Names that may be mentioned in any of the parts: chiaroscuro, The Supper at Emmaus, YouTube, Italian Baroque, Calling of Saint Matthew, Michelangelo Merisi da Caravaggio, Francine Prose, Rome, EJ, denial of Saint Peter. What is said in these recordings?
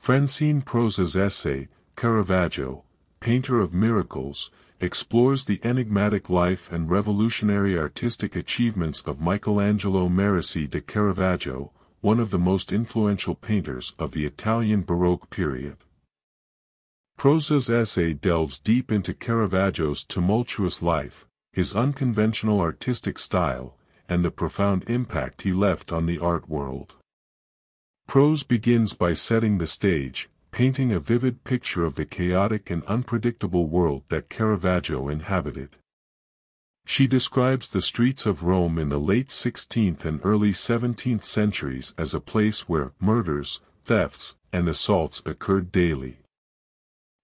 Francine Prose's essay, Caravaggio, Painter of Miracles, explores the enigmatic life and revolutionary artistic achievements of Michelangelo Merisi da Caravaggio, one of the most influential painters of the Italian Baroque period. Prose's essay delves deep into Caravaggio's tumultuous life, his unconventional artistic style, and the profound impact he left on the art world. Prose begins by setting the stage, painting a vivid picture of the chaotic and unpredictable world that Caravaggio inhabited. She describes the streets of Rome in the late 16th and early 17th centuries as a place where murders, thefts, and assaults occurred daily.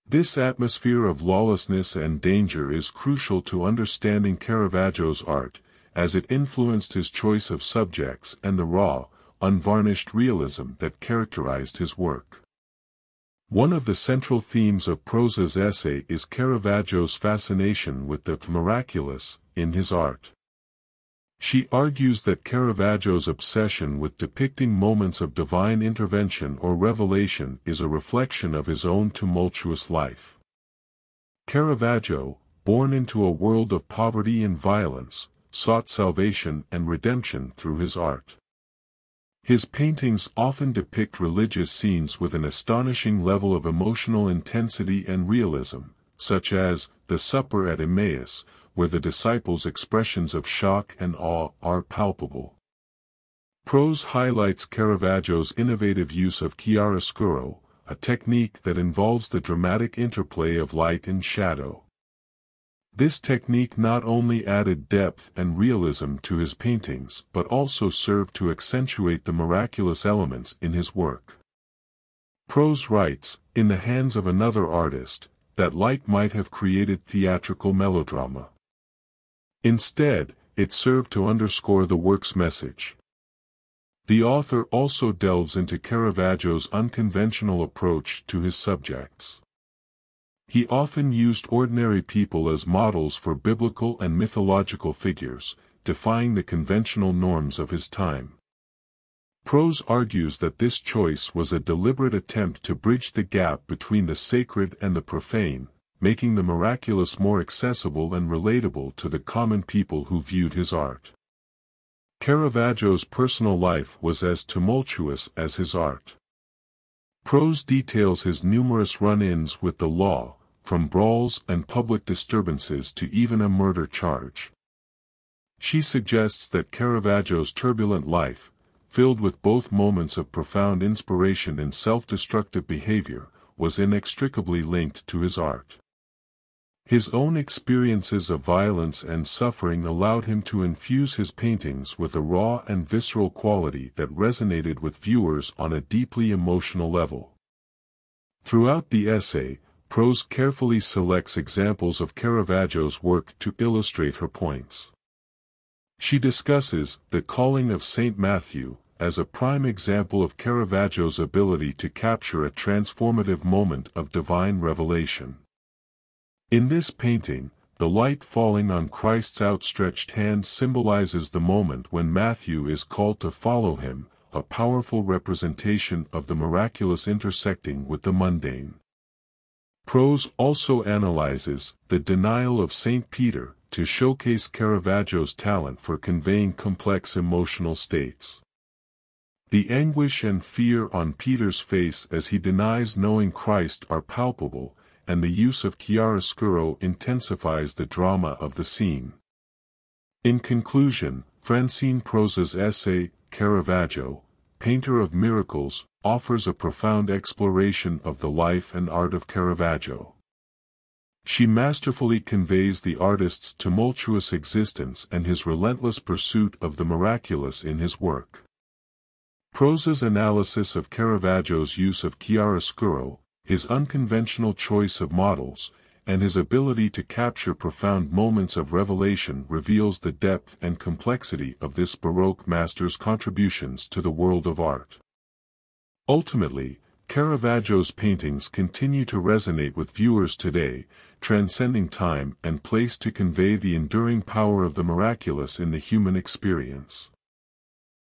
This atmosphere of lawlessness and danger is crucial to understanding Caravaggio's art, as it influenced his choice of subjects and the raw, unvarnished realism that characterized his work. One of the central themes of Prose's essay is Caravaggio's fascination with the miraculous in his art. She argues that Caravaggio's obsession with depicting moments of divine intervention or revelation is a reflection of his own tumultuous life. Caravaggio, born into a world of poverty and violence, sought salvation and redemption through his art. His paintings often depict religious scenes with an astonishing level of emotional intensity and realism, such as The Supper at Emmaus, where the disciples' expressions of shock and awe are palpable. Prose highlights Caravaggio's innovative use of chiaroscuro, a technique that involves the dramatic interplay of light and shadow. This technique not only added depth and realism to his paintings but also served to accentuate the miraculous elements in his work. Prose writes, "In the hands of another artist, that light might have created theatrical melodrama. Instead, it served to underscore the work's message." The author also delves into Caravaggio's unconventional approach to his subjects. He often used ordinary people as models for biblical and mythological figures, defying the conventional norms of his time. Prose argues that this choice was a deliberate attempt to bridge the gap between the sacred and the profane, making the miraculous more accessible and relatable to the common people who viewed his art. Caravaggio's personal life was as tumultuous as his art. Prose details his numerous run-ins with the law, from brawls and public disturbances to even a murder charge. She suggests that Caravaggio's turbulent life, filled with both moments of profound inspiration and self-destructive behavior, was inextricably linked to his art. His own experiences of violence and suffering allowed him to infuse his paintings with a raw and visceral quality that resonated with viewers on a deeply emotional level. Throughout the essay, Prose carefully selects examples of Caravaggio's work to illustrate her points. She discusses The Calling of Saint Matthew as a prime example of Caravaggio's ability to capture a transformative moment of divine revelation. In this painting, the light falling on Christ's outstretched hand symbolizes the moment when Matthew is called to follow him, a powerful representation of the miraculous intersecting with the mundane. Prose also analyzes The Denial of Saint Peter to showcase Caravaggio's talent for conveying complex emotional states. The anguish and fear on Peter's face as he denies knowing Christ are palpable, and the use of chiaroscuro intensifies the drama of the scene. In conclusion, Francine Prose's essay, Caravaggio, Painter of Miracles, offers a profound exploration of the life and art of Caravaggio. She masterfully conveys the artist's tumultuous existence and his relentless pursuit of the miraculous in his work. Prose's analysis of Caravaggio's use of chiaroscuro, his unconventional choice of models, and his ability to capture profound moments of revelation reveals the depth and complexity of this Baroque master's contributions to the world of art. Ultimately, Caravaggio's paintings continue to resonate with viewers today, transcending time and place to convey the enduring power of the miraculous in the human experience.